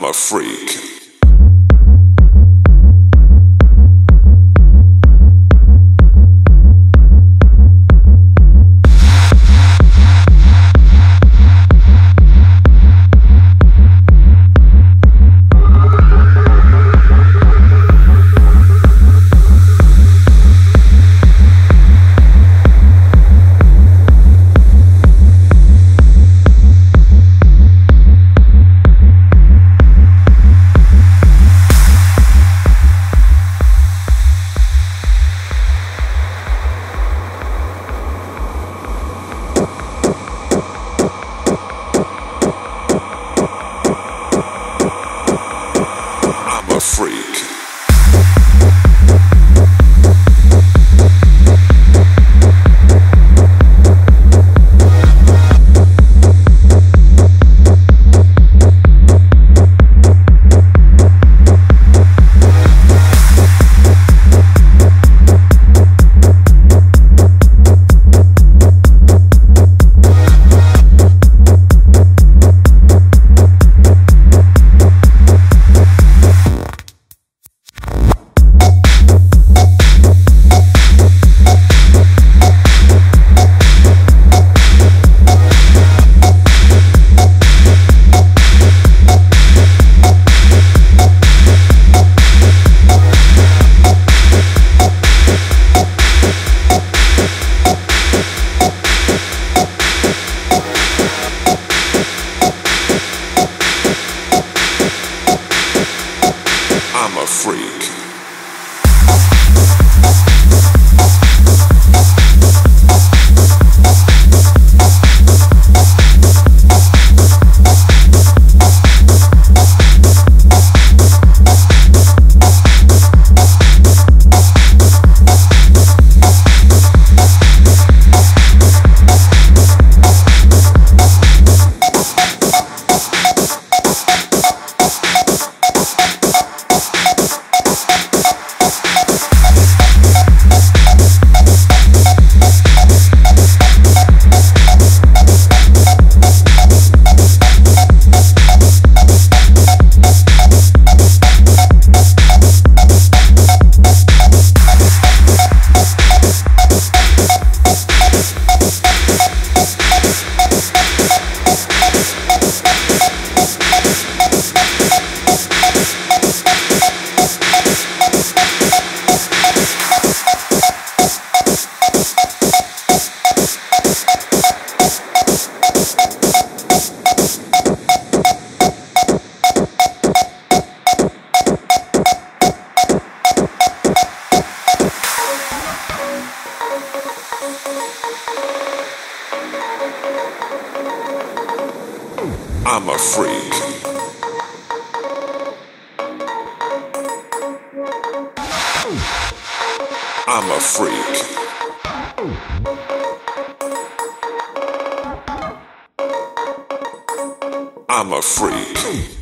I'm a freak. Freak. I'm a freak. I'm a freak. I'm a freak. I'm a freak.